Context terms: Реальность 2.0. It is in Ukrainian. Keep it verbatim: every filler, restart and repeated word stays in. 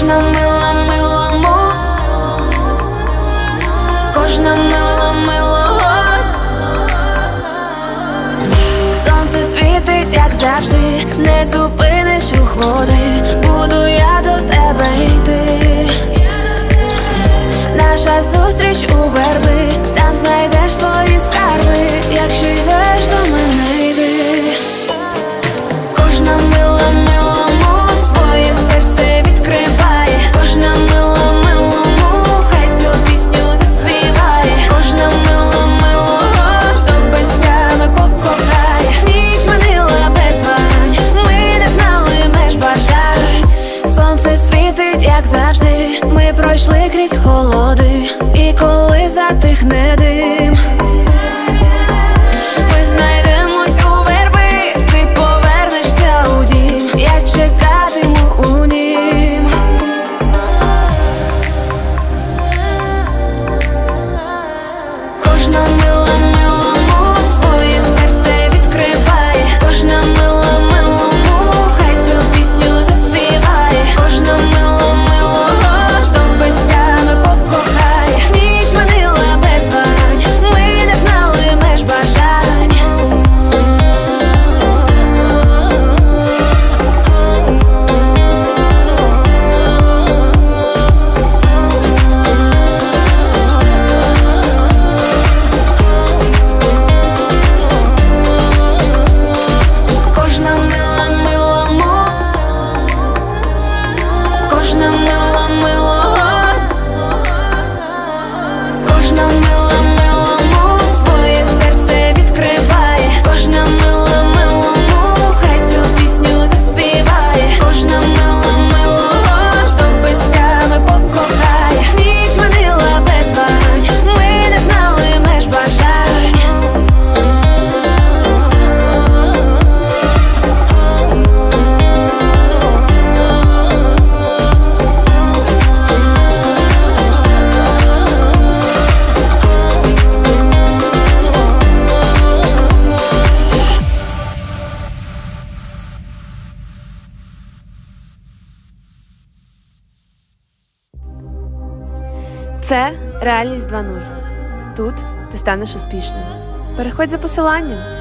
Кожна мила, мила, мо, кожна мила, мила, сонце світить, як завжди, не зупиниш рух води, буду я до тебе йти. Наша зустріч у верби, там знайдеш свої скарби, якщо йдеш до мене, йди. Кожна мила, мила, мо, своє серце відкриває, кожна мила, мила, мо, хай цю пісню заспіває, кожна мила, мила, мо, то без тями покохає. Ніч минула без вагань, ми не знали меж бажань. Сонце світить, як завжди, ми пройшли крізь холоди, і коли затихне дим, ми знайдемось у верби, ти повернешся у дім, я чекатиму у нім. Кожна мила, мила, мо, своє серце відкриває, кожна мила, мила, мо, хай цю пісню заспіває, кожна мила, мила, мо, то без тями покохає. Ніч минула без вагань, ми не знали меж бажань. Кожна мила, мила, мо, кожна мила, мила, кожна мила, мила, мо, своє серце відкриває, кожна мила, мила, мо, хай цю пісню заспіває, кожна мила, мила, мо, то без тями покохає. Ніч минула без вагань, ми не знали меж бажань. Це Реальність два нуль. Тут ти станеш успішним. Переходь за посиланням.